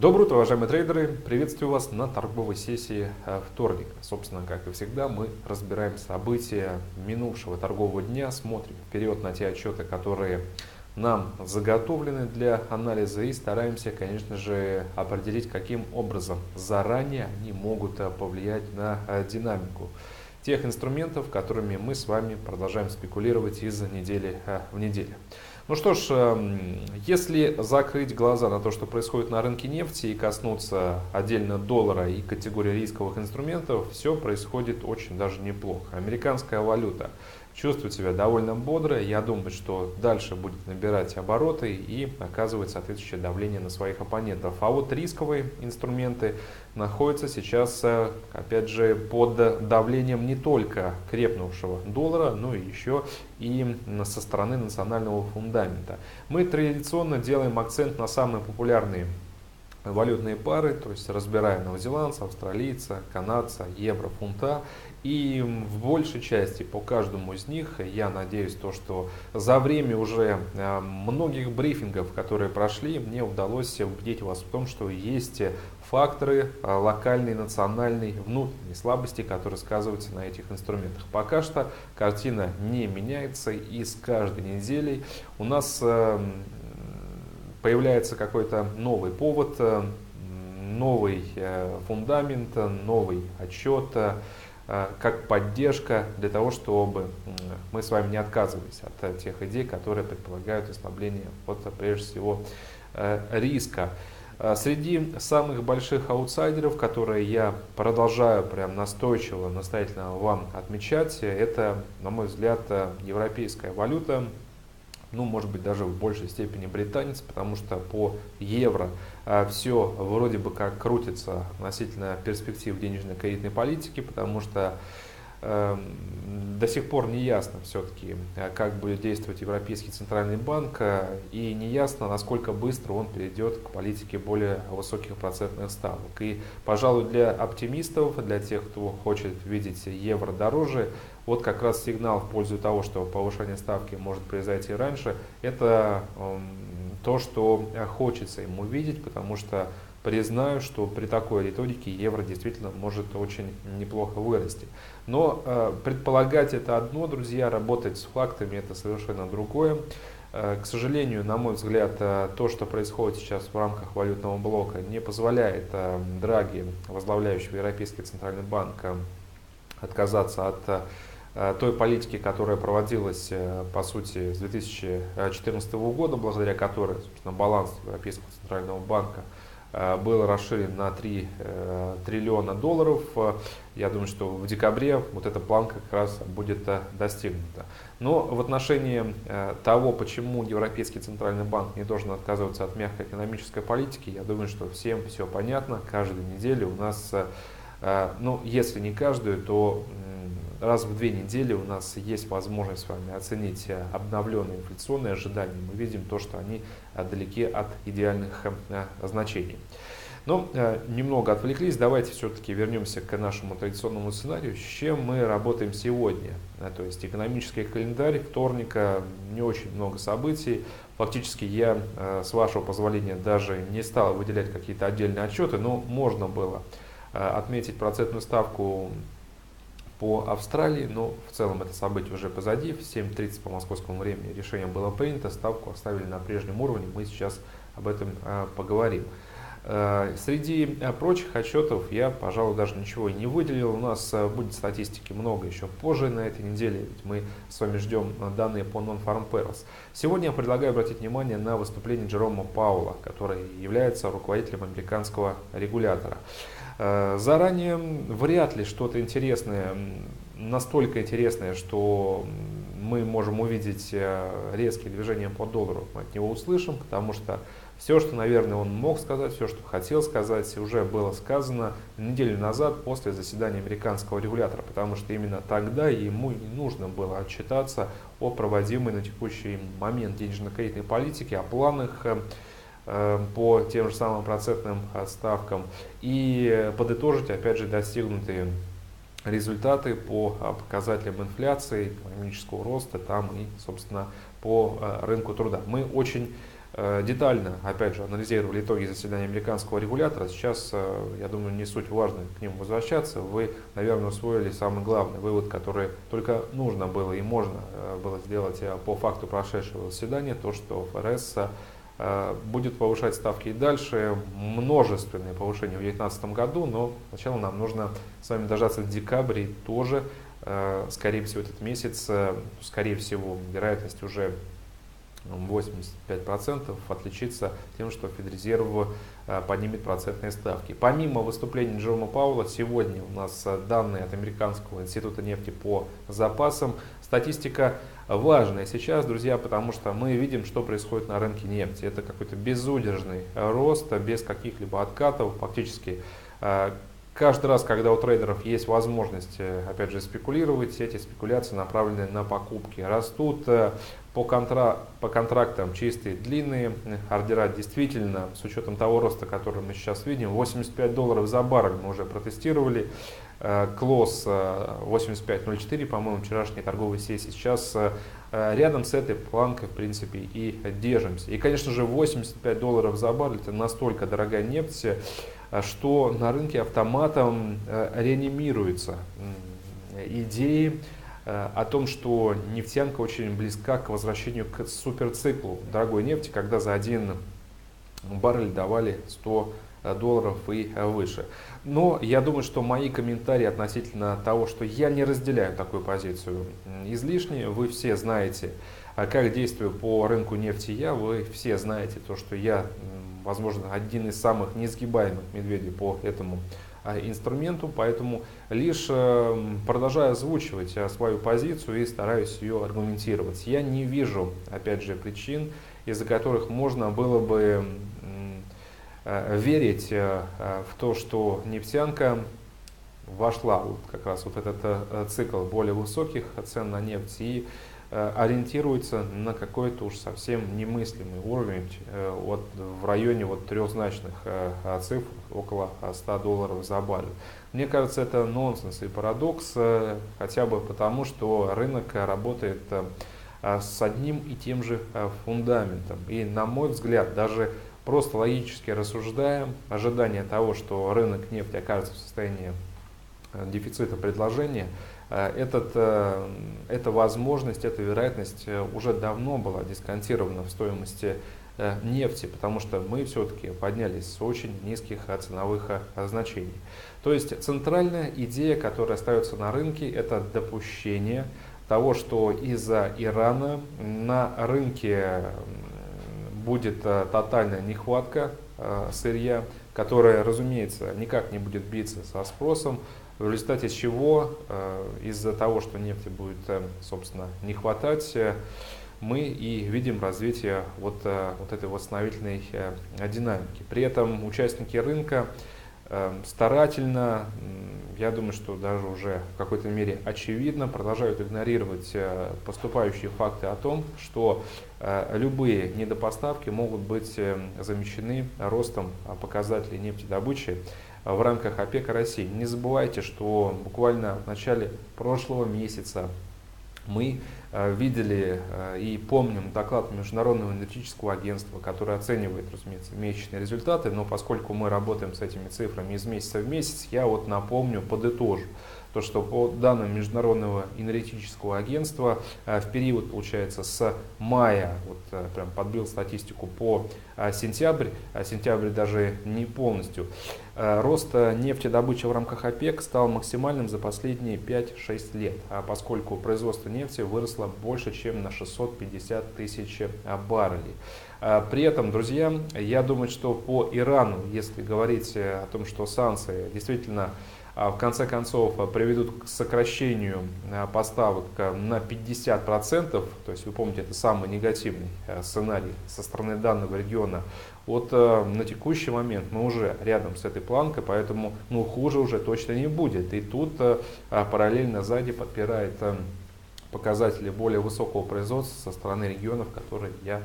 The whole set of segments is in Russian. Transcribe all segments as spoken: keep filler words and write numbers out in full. Доброе утро, уважаемые трейдеры! Приветствую вас на торговой сессии вторника. Собственно, как и всегда, мы разбираем события минувшего торгового дня, смотрим вперед на те отчеты, которые нам заготовлены для анализа, и стараемся, конечно же, определить, каким образом заранее они могут повлиять на динамику тех инструментов, которыми мы с вами продолжаем спекулировать из недели в неделю. Ну что ж, если закрыть глаза на то, что происходит на рынке нефти, и коснуться отдельно доллара и категории рисковых инструментов, все происходит очень даже неплохо. Американская валюта чувствует себя довольно бодро. Я думаю, что дальше будет набирать обороты и оказывать соответствующее давление на своих оппонентов. А вот рисковые инструменты находятся сейчас, опять же, под давлением не только крепнувшего доллара, но и еще и со стороны национального фундамента. Мы традиционно делаем акцент на самые популярные валютные пары, то есть разбирая новозеландца, австралийца, канадца, евро, фунта. И в большей части по каждому из них, я надеюсь, то, что за время уже многих брифингов, которые прошли, мне удалось убедить вас в том, что есть факторы локальной, национальной, внутренней слабости, которые сказываются на этих инструментах. Пока что картина не меняется, и с каждой неделей у нас появляется какой-то новый повод, новый фундамент, новый отчет, как поддержка для того, чтобы мы с вами не отказывались от тех идей, которые предполагают ослабление, вот, прежде всего, риска. Среди самых больших аутсайдеров, которые я продолжаю прям настойчиво, настоятельно вам отмечать, это, на мой взгляд, европейская валюта. Ну, может быть, даже в большей степени британец, потому что по евро все вроде бы как крутится относительно перспектив денежно-кредитной политики, потому что э, до сих пор не ясно все-таки, как будет действовать Европейский центральный банк, и не ясно, насколько быстро он перейдет к политике более высоких процентных ставок. И, пожалуй, для оптимистов, для тех, кто хочет видеть евро дороже, вот как раз сигнал в пользу того, что повышение ставки может произойти раньше, это то, что хочется ему видеть, потому что признаю, что при такой риторике евро действительно может очень неплохо вырасти. Но э, предполагать это одно, друзья, работать с фактами это совершенно другое. К сожалению, на мой взгляд, то, что происходит сейчас в рамках валютного блока, не позволяет Драги, возглавляющему Европейский центральный банк, отказаться от той политики, которая проводилась, по сути, с две тысячи четырнадцатого года, благодаря которой, собственно, баланс Европейского центрального банка был расширен на три триллиона долларов. Я думаю, что в декабре вот эта планка как раз будет достигнута. Но в отношении того, почему Европейский центральный банк не должен отказываться от мягкой экономической политики, я думаю, что всем все понятно. Каждую неделю у нас, ну, если не каждую, то раз в две недели у нас есть возможность с вами оценить обновленные инфляционные ожидания. Мы видим то, что они далеки от идеальных значений. Но немного отвлеклись. Давайте все-таки вернемся к нашему традиционному сценарию, с чем мы работаем сегодня. То есть экономический календарь, вторника, не очень много событий. Фактически я, с вашего позволения, даже не стал выделять какие-то отдельные отчеты, но можно было отметить процентную ставку по Австралии, но в целом это событие уже позади. В семь тридцать по московскому времени решение было принято, ставку оставили на прежнем уровне, мы сейчас об этом поговорим. Среди прочих отчетов я, пожалуй, даже ничего и не выделил. У нас будет статистики много еще позже на этой неделе, ведь мы с вами ждем данные по Non-Farm Payrolls. Сегодня я предлагаю обратить внимание на выступление Джерома Пауэлла, который является руководителем американского регулятора. Заранее вряд ли что-то интересное, настолько интересное, что мы можем увидеть резкие движения по доллару, мы от него услышим, потому что все, что, наверное, он мог сказать, все, что хотел сказать, уже было сказано неделю назад после заседания американского регулятора, потому что именно тогда ему и нужно было отчитаться о проводимой на текущий момент денежно-кредитной политике, о планах по тем же самым процентным ставкам и подытожить, опять же, достигнутые результаты по показателям инфляции, экономического роста там и, собственно, по рынку труда. Мы очень детально, опять же, анализировали итоги заседания американского регулятора. Сейчас, я думаю, не суть важно к ним возвращаться. Вы, наверное, усвоили самый главный вывод, который только нужно было и можно было сделать по факту прошедшего заседания, то, что ФРС будет повышать ставки и дальше, множественное повышение в две тысячи девятнадцатом году, но сначала нам нужно с вами дождаться декабря, и тоже, скорее всего, этот месяц, скорее всего, вероятность уже восемьдесят пять процентов отличится тем, что Федрезерв поднимет процентные ставки. Помимо выступления Джерома Пауэлла, сегодня у нас данные от Американского института нефти по запасам. Статистика важная сейчас, друзья, потому что мы видим, что происходит на рынке нефти. Это какой-то безудержный рост, без каких-либо откатов. Фактически каждый раз, когда у трейдеров есть возможность, опять же, спекулировать, эти спекуляции направлены на покупки. Растут по, контра... по контрактам чистые, длинные ордера. Действительно, с учетом того роста, который мы сейчас видим, восемьдесят пять долларов за баррель мы уже протестировали. Клосс восемьдесят пять ноль четыре, по-моему, вчерашней торговой сессии. Сейчас рядом с этой планкой, в принципе, и держимся. И, конечно же, восемьдесят пять долларов за баррель – это настолько дорогая нефть, что на рынке автоматом реанимируются идеи о том, что нефтянка очень близка к возвращению к суперциклу дорогой нефти, когда за один баррель давали сто долларов и выше. Но я думаю, что мои комментарии относительно того, что я не разделяю такую позицию, излишне. Вы все знаете, как действую по рынку нефти я, вы все знаете то, что я, возможно, один из самых несгибаемых медведей по этому инструменту, поэтому лишь продолжаю озвучивать свою позицию и стараюсь ее аргументировать. Я не вижу, опять же, причин, из-за которых можно было бы верить в то, что нефтянка вошла вот как раз вот этот цикл более высоких цен на нефть и ориентируется на какой-то уж совсем немыслимый уровень вот в районе вот трехзначных цифр, около ста долларов за баррель. Мне кажется, это нонсенс и парадокс, хотя бы потому, что рынок работает с одним и тем же фундаментом. И, на мой взгляд, даже просто логически рассуждая, ожидание того, что рынок нефти окажется в состоянии дефицита предложения, Этот, эта возможность, эта вероятность уже давно была дисконтирована в стоимости нефти, потому что мы все-таки поднялись с очень низких ценовых значений. То есть центральная идея, которая остается на рынке, это допущение того, что из-за Ирана на рынке будет тотальная нехватка сырья, которая, разумеется, никак не будет биться со спросом, в результате чего, из-за того, что нефти будет, собственно, не хватать, мы и видим развитие вот, вот этой восстановительной динамики. При этом участники рынка старательно, я думаю, что даже уже в какой-то мере очевидно, продолжают игнорировать поступающие факты о том, что любые недопоставки могут быть замещены ростом показателей нефтедобычи в рамках ОПЕК России. Не забывайте, что буквально в начале прошлого месяца мы видели и помним доклад Международного энергетического агентства, который оценивает, разумеется, месячные результаты, но поскольку мы работаем с этими цифрами из месяца в месяц, я вот напомню, подытожу, то, что по данным Международного энергетического агентства в период, получается, с мая, вот прям подбил статистику, по сентябрь, а сентябрь даже не полностью, рост нефтедобычи в рамках ОПЕК стал максимальным за последние пять-шесть лет, поскольку производство нефти выросло больше, чем на шестьсот пятьдесят тысяч баррелей. При этом, друзья, я думаю, что по Ирану, если говорить о том, что санкции действительно в конце концов приведут к сокращению поставок на пятьдесят процентов, то есть вы помните, это самый негативный сценарий со стороны данного региона, вот на текущий момент мы уже рядом с этой планкой, поэтому ну, хуже уже точно не будет. И тут параллельно сзади подпирает показатели более высокого производства со стороны регионов, которые я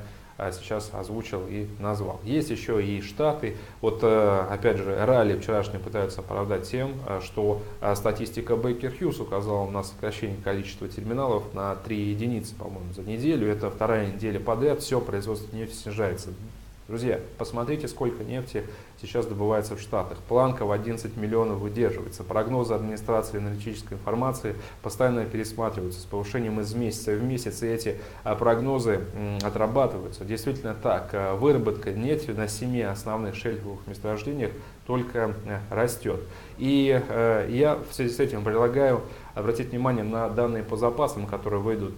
сейчас озвучил и назвал. Есть еще и Штаты. Вот опять же, ралли вчерашние пытаются оправдать тем, что статистика Бейкер-Хьюз указала на сокращение количества терминалов на три единицы, по-моему, за неделю. Это вторая неделя подряд, все производство нефти снижается. Друзья, посмотрите, сколько нефти сейчас добывается в Штатах. Планка в одиннадцать миллионов выдерживается. Прогнозы администрации аналитической информации постоянно пересматриваются с повышением из месяца в месяц, и эти прогнозы отрабатываются. Действительно так, выработка нефти на семи основных шельфовых месторождениях только растет. И я в связи с этим предлагаю обратить внимание на данные по запасам, которые выйдут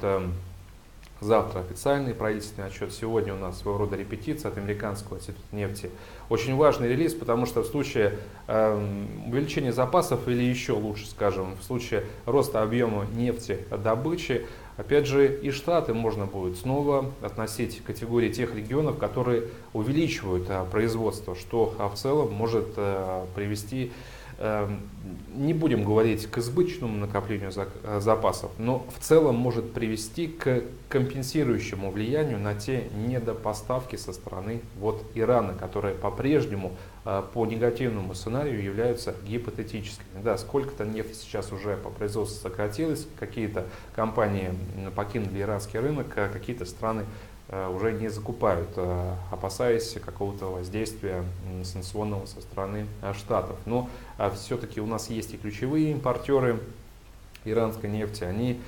завтра. Официальный правительственный отчет. Сегодня у нас своего рода репетиция от Американского института нефти. Очень важный релиз, потому что в случае э, увеличения запасов, или еще лучше скажем, в случае роста объема нефтедобычи, опять же, и Штаты можно будет снова относить к категории тех регионов, которые увеличивают э, производство, что в целом может э, привести, не будем говорить к избыточному накоплению запасов, но в целом может привести к компенсирующему влиянию на те недопоставки со стороны вот Ирана, которые по-прежнему по негативному сценарию являются гипотетическими. Да, сколько-то нефти сейчас уже по производству сократилось, какие-то компании покинули иранский рынок, а какие-то страны уже не закупают, опасаясь какого-то воздействия санкционного со стороны Штатов. Но все-таки у нас есть и ключевые импортеры иранской нефти, они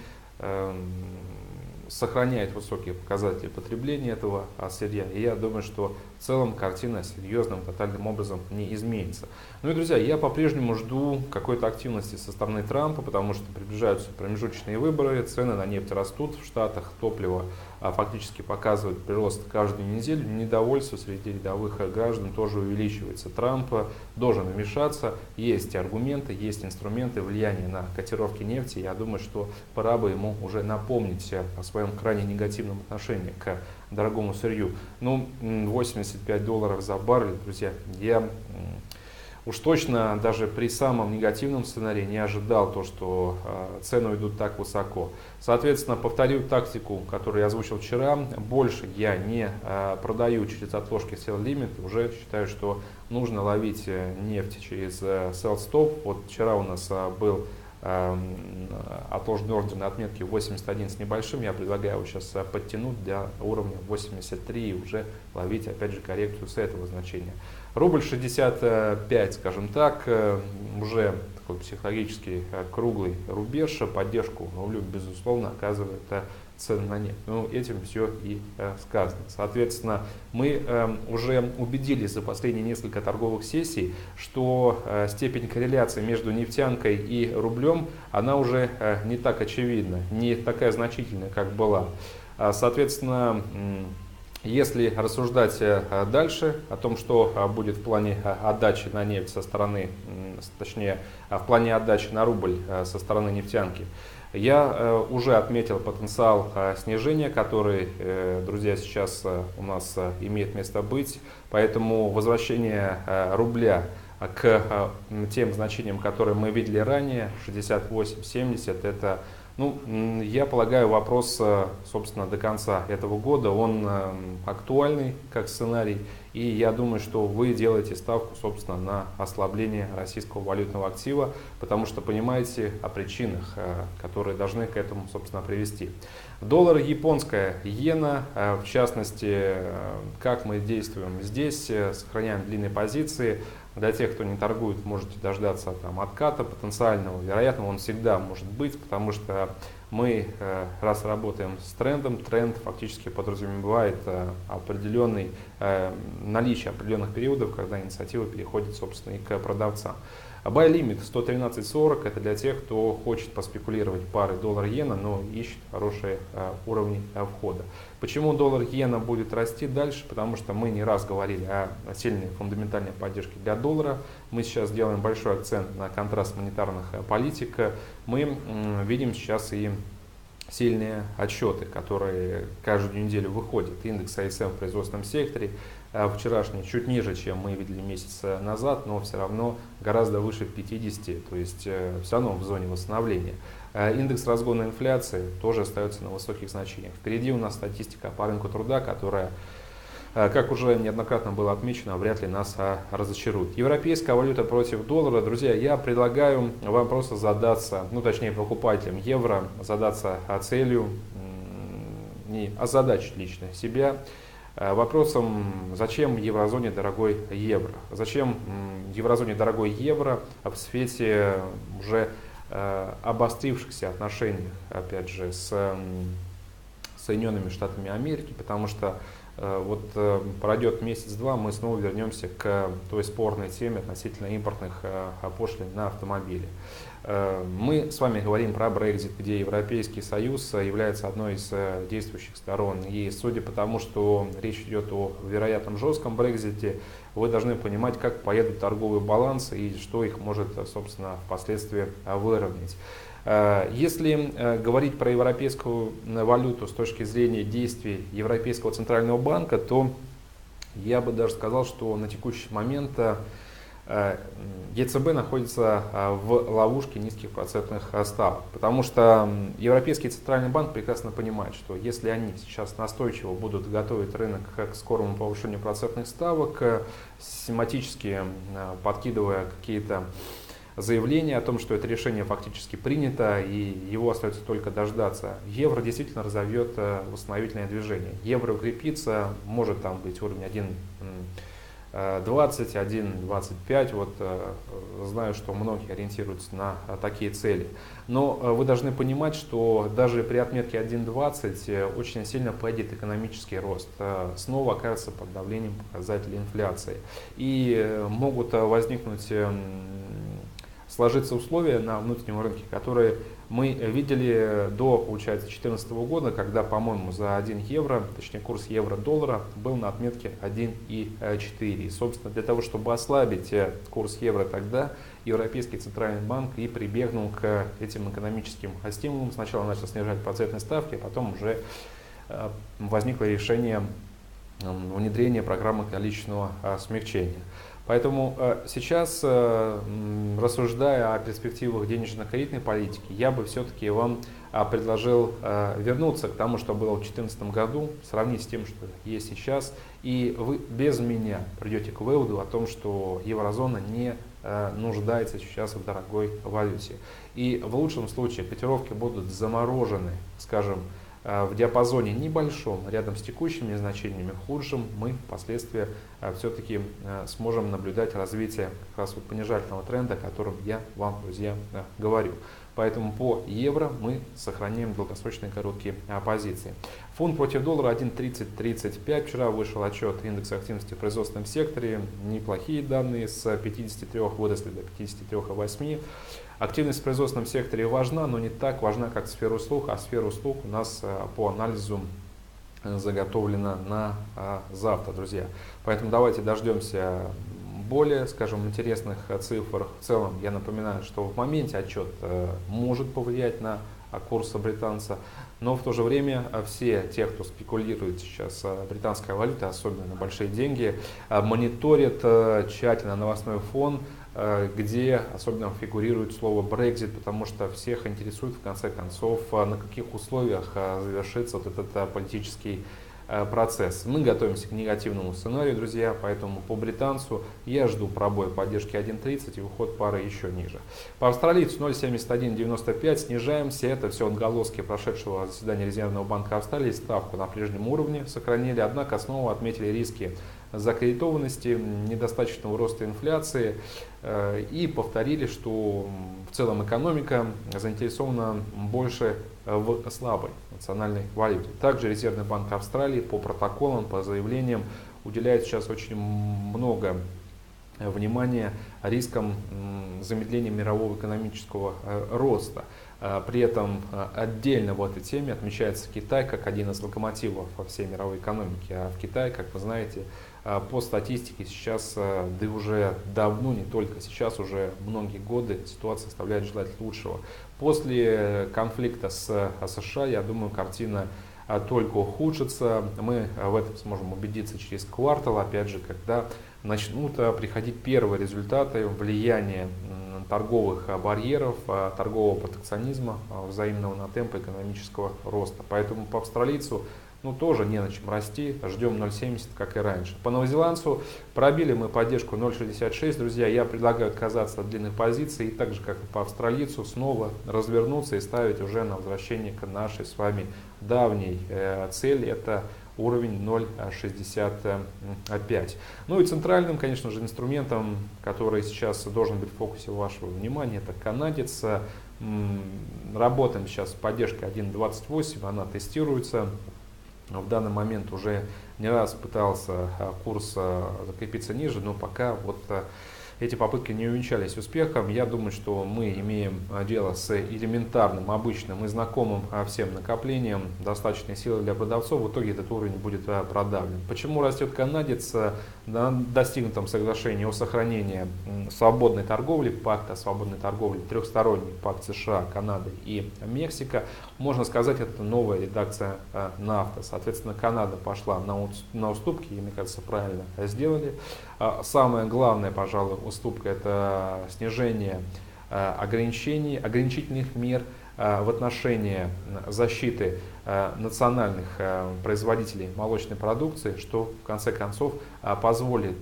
сохраняют высокие показатели потребления этого сырья. И я думаю, что в целом картина серьезным, тотальным образом не изменится. Ну и, друзья, я по-прежнему жду какой-то активности со стороны Трампа, потому что приближаются промежуточные выборы, цены на нефть растут в Штатах, топливо фактически показывает прирост каждую неделю, недовольство среди рядовых граждан тоже увеличивается. Трамп должен вмешаться, есть аргументы, есть инструменты влияния на котировки нефти. Я думаю, что пора бы ему уже напомнить о своем крайне негативном отношении к дорогому сырью. Ну, восемьдесят пять долларов за баррель, друзья, я уж точно даже при самом негативном сценарии не ожидал то, что э, цены уйдут так высоко. Соответственно, повторю тактику, которую я озвучил вчера. Больше я не э, продаю через отложки sell limit. Уже считаю, что нужно ловить нефть через э, sell stop. Вот вчера у нас э, был э, отложенный ордер на отметке восемьдесят один с небольшим. Я предлагаю его сейчас э, подтянуть до уровня восемьдесят три и уже ловить опять же коррекцию с этого значения. Рубль шестьдесят пять, скажем так, уже такой психологический круглый рубеж, поддержку рублю, безусловно, оказывает цены на нефть. Ну, этим все и сказано. Соответственно, мы уже убедились за последние несколько торговых сессий, что степень корреляции между нефтянкой и рублем, она уже не так очевидна, не такая значительная, как была. Соответственно, если рассуждать дальше о том, что будет в плане отдачи на нефть со стороны, точнее, в плане отдачи на рубль со стороны нефтянки, я уже отметил потенциал снижения, который, друзья, сейчас у нас имеет место быть, поэтому возвращение рубля к тем значениям, которые мы видели ранее, шестьдесят восемь, семьдесят, это... Ну, я полагаю, вопрос, собственно, до конца этого года, он актуальный как сценарий, и я думаю, что вы делаете ставку, собственно, на ослабление российского валютного актива, потому что понимаете о причинах, которые должны к этому, собственно, привести. Доллар, японская иена, в частности, как мы действуем здесь, сохраняем длинные позиции. Для тех, кто не торгует, можете дождаться там отката потенциального, вероятно, он всегда может быть, потому что мы раз работаем с трендом, тренд фактически подразумевает определенный, наличие определенных периодов, когда инициатива переходит, собственно, и к продавцам. Buy limit сто тринадцать сорок, это для тех, кто хочет поспекулировать пары доллар-иена, но ищет хорошие а, уровни а, входа. Почему доллар-иена будет расти дальше? Потому что мы не раз говорили о сильной фундаментальной поддержке для доллара. Мы сейчас делаем большой акцент на контраст монетарных политик. Мы м, видим сейчас и сильные отчеты, которые каждую неделю выходят. Индекс ай эс эм в производственном секторе вчерашний чуть ниже, чем мы видели месяц назад, но все равно гораздо выше пятидесяти, то есть все равно в зоне восстановления. Индекс разгона инфляции тоже остается на высоких значениях. Впереди у нас статистика по рынку труда, которая, как уже неоднократно было отмечено, вряд ли нас разочарует. Европейская валюта против доллара. Друзья, я предлагаю вам просто задаться, ну точнее покупателям евро, задаться целью, не озадачить лично себя вопросом, зачем в еврозоне дорогой евро? Зачем в еврозоне дорогой евро в свете уже обострившихся отношений, опять же, с Соединенными Штатами Америки, потому что вот пройдет месяц-два, мы снова вернемся к той спорной теме относительно импортных пошлин на автомобили. Мы с вами говорим про Brexit, где Европейский Союз является одной из действующих сторон. И судя по тому, что речь идет о вероятном жестком Brexit, вы должны понимать, как поедут торговые балансы и что их может, собственно, впоследствии выровнять. Если говорить про европейскую валюту с точки зрения действий Европейского центрального банка, то я бы даже сказал, что на текущий момент ЕЦБ находится в ловушке низких процентных ставок, потому что Европейский центральный банк прекрасно понимает, что если они сейчас настойчиво будут готовить рынок к скорому повышению процентных ставок, систематически подкидывая какие-то заявление о том, что это решение фактически принято и его остается только дождаться. Евро действительно разовьет восстановительное движение. Евро укрепится, может там быть уровень один двадцать, один двадцать пять. Вот знаю, что многие ориентируются на такие цели. Но вы должны понимать, что даже при отметке один двадцать очень сильно пойдет экономический рост. Снова окажется под давлением показателей инфляции. И могут возникнуть... сложатся условия на внутреннем рынке, которые мы видели до, получается, две тысячи четырнадцатого года, когда, по-моему, за один евро, точнее курс евро-доллара был на отметке один и четыре. И, собственно, для того, чтобы ослабить курс евро тогда, Европейский центральный банк и прибегнул к этим экономическим стимулам. Сначала начал снижать процентные ставки, а потом уже возникло решение внедрения программы количественного смягчения. Поэтому сейчас, рассуждая о перспективах денежно-кредитной политики, я бы все-таки вам предложил вернуться к тому, что было в две тысячи четырнадцатом году, сравнить с тем, что есть сейчас, и вы без меня придете к выводу о том, что еврозона не нуждается сейчас в дорогой валюте. И в лучшем случае котировки будут заморожены, скажем, в диапазоне небольшом, рядом с текущими значениями, худшим, мы впоследствии все-таки сможем наблюдать развитие как раз вот понижательного тренда, о котором я вам, друзья, говорю. Поэтому по евро мы сохраняем долгосрочные короткие позиции. Фунт против доллара один тридцать тридцать пять. Вчера вышел отчет индекса активности в производственном секторе. Неплохие данные, с пятидесяти трёх выросли до пятидесяти трёх целых восьми десятых. Активность в производственном секторе важна, но не так важна, как сфера услуг, а сфера услуг у нас по анализу заготовлена на завтра, друзья. Поэтому давайте дождемся более, скажем, интересных цифр. В целом, я напоминаю, что в моменте отчет может повлиять на курсы британца, но в то же время все те, кто спекулирует сейчас британской валютой, особенно на большие деньги, мониторят тщательно новостной фон, где особенно фигурирует слово Brexit, потому что всех интересует, в конце концов, на каких условиях завершится вот этот политический процесс. Мы готовимся к негативному сценарию, друзья, поэтому по британцу я жду пробой поддержки один тридцать и уход пары еще ниже. По австралийцу ноль семьдесят один девяносто пять снижаемся, это все отголоски прошедшего заседания Резервного банка Австралии, ставку на прежнем уровне сохранили, однако снова отметили риски закредитованности, недостаточного роста инфляции и повторили, что в целом экономика заинтересована больше в слабой национальной валюте. Также Резервный банк Австралии по протоколам, по заявлениям уделяет сейчас очень много внимания рискам замедления мирового экономического роста. При этом отдельно в этой теме отмечается Китай как один из локомотивов во всей мировой экономике. А в Китае, как вы знаете, по статистике сейчас, да и уже давно, не только сейчас, уже многие годы ситуация оставляет желать лучшего. После конфликта с США, я думаю, картина только ухудшится. Мы в этом сможем убедиться через квартал, опять же, когда начнут приходить первые результаты влияния торговых барьеров, торгового протекционизма, взаимного на темпа экономического роста. Поэтому по австралийцу ну, тоже не на чем расти, ждем ноль семьдесят, как и раньше. По новозеландцу пробили мы поддержку ноль шестьдесят шесть, друзья, я предлагаю отказаться от длинных позиций и так же, как и по австралийцу, снова развернуться и ставить уже на возвращение к нашей с вами давней э, цели, это уровень ноль шестьдесят пять. Ну и центральным, конечно же, инструментом, который сейчас должен быть в фокусе вашего внимания, это канадец. Работаем сейчас с поддержкой один двадцать восемь, она тестируется. В данный момент уже не раз пытался курс закрепиться ниже, но пока вот эти попытки не увенчались успехом. Я думаю, что мы имеем дело с элементарным, обычным и знакомым всем накоплением достаточной силы для продавцов. В итоге этот уровень будет продавлен. Почему растет канадец? На достигнутом соглашении о сохранении свободной торговли, пакта о свободной торговле, трехсторонний пакт США, Канады и Мексика, можно сказать, это новая редакция НАФТА. Соответственно, Канада пошла на уступки, и, мне кажется, правильно сделали. Самое главное, пожалуй, уступка – это снижение ограничений, ограничительных мер в отношении защиты национальных производителей молочной продукции, что в конце концов позволит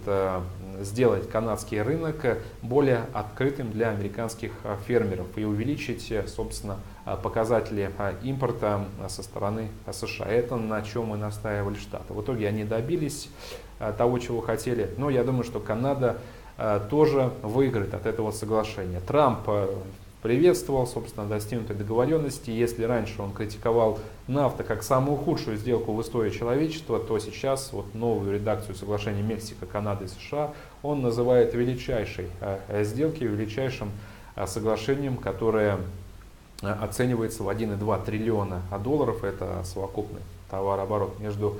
сделать канадский рынок более открытым для американских фермеров и увеличить, собственно, показатели импорта со стороны США. Это на чем мы настаивали Штаты. В итоге они добились того, чего хотели, но я думаю, что Канада тоже выиграет от этого соглашения. Трамп приветствовал, собственно, достигнутой договоренности. Если раньше он критиковал НАФТА как самую худшую сделку в истории человечества, то сейчас вот новую редакцию соглашения Мексика, Канады и США он называет величайшей сделкой, величайшим соглашением, которое оценивается в один и два триллиона долларов. Это совокупный товарооборот между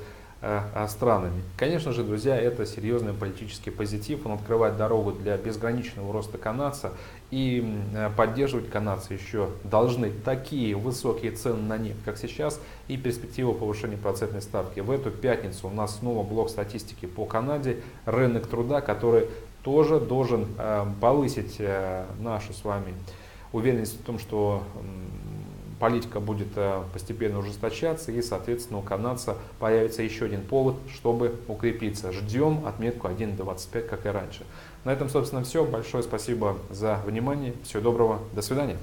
странами. Конечно же, друзья, это серьезный политический позитив, он открывает дорогу для безграничного роста канадца, и поддерживать канадцы еще должны такие высокие цены на нефть, как сейчас, и перспектива повышения процентной ставки. В эту пятницу у нас снова блок статистики по Канаде, рынок труда, который тоже должен повысить нашу с вами уверенность в том, что политика будет постепенно ужесточаться, и, соответственно, у канадца появится еще один повод, чтобы укрепиться. Ждем отметку один двадцать пять, как и раньше. На этом, собственно, все. Большое спасибо за внимание. Всего доброго. До свидания.